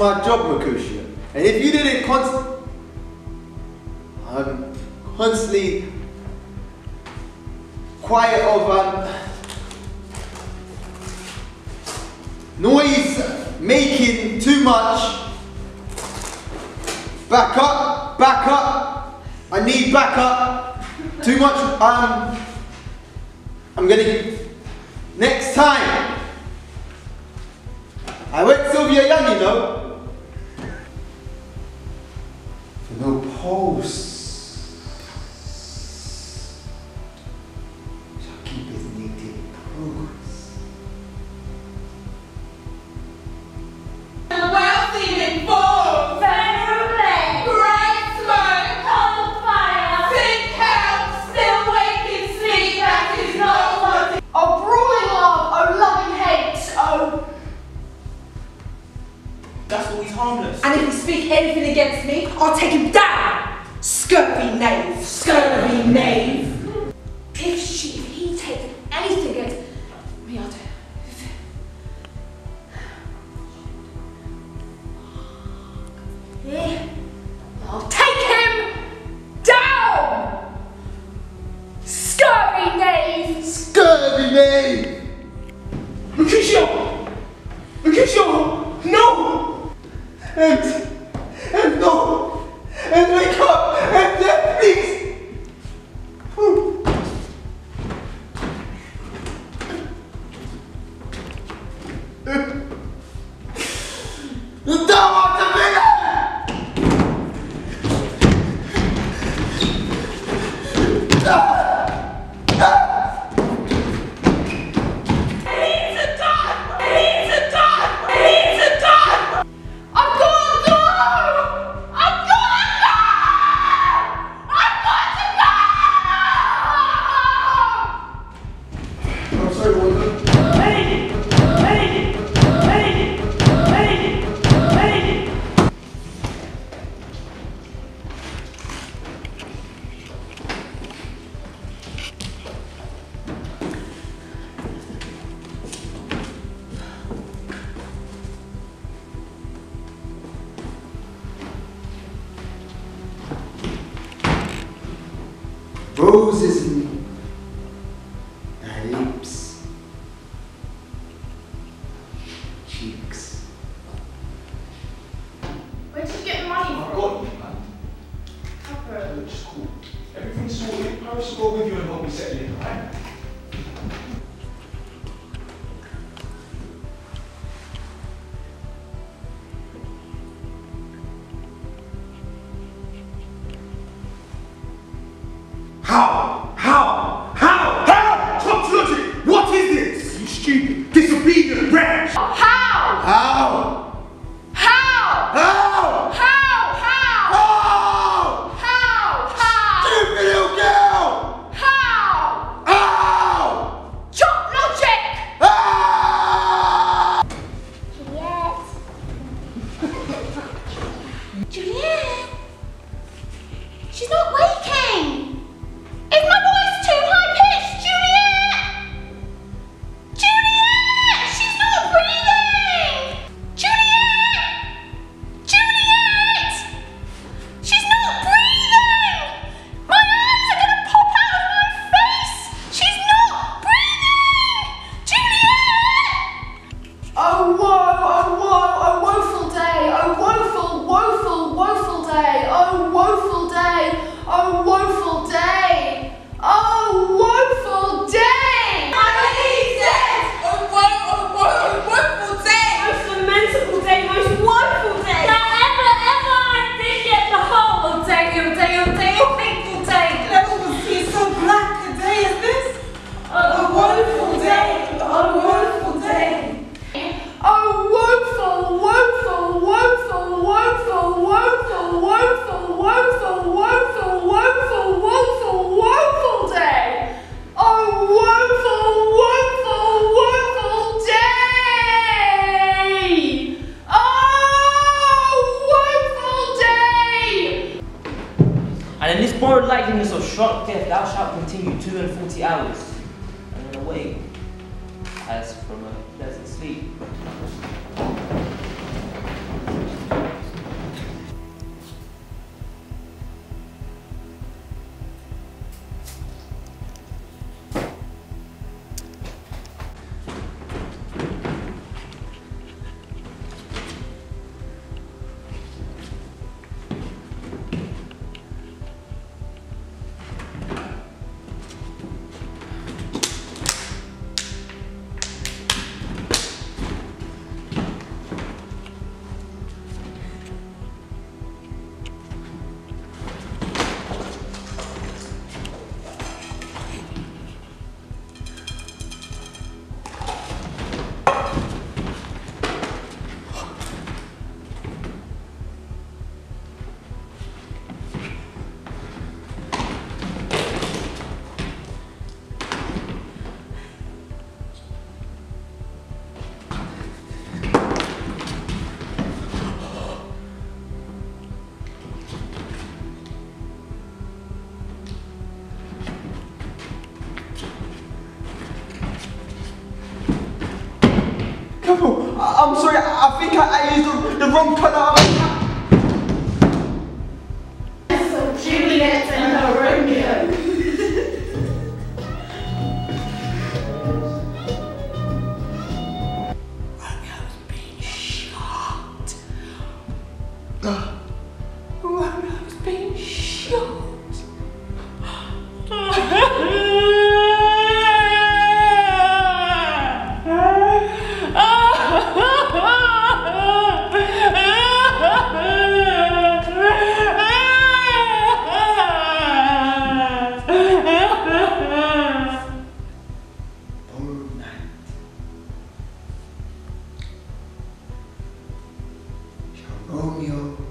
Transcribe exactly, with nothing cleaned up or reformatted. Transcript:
My job, Makusha, and if you didn't const- I'm constantly quiet over noise making too much, Back up, back up. I need back up. Too much, um, I'm gonna, next time. I went Sylvia Young, you know. No pulse. And if you speak anything against me, I'll take him down! Scurvy knave! Scurvy knave! If she, if he takes anything against me, I'll do it. Yeah. I'll take him down! Scurvy knave! Scurvy knave! Makusha! Makusha! No! And, and no, and wake up, and then please. Ooh. You don't want to be there. Ah. Ah. Roses in her lips, cheeks. Where did you get money from? I got you, man. Papa. Which is cool. Everything's sorted. Paris will go with you and help me settle in, right? How? How? How? How? Toxicity! What is this? You stupid, disobedient wretch! How? How? How? How? How? How? How? How? How? Stupid little girl! How? How? Chop logic! How? Juliet! Juliet! She's not waking! And in this borrowed likeliness of shrunk death, thou shalt continue two and forty hours, and then awake as from a pleasant sleep. think I used the, the wrong colour. That's so Juliet and her Romeo. Romeo's been shot. Romeo.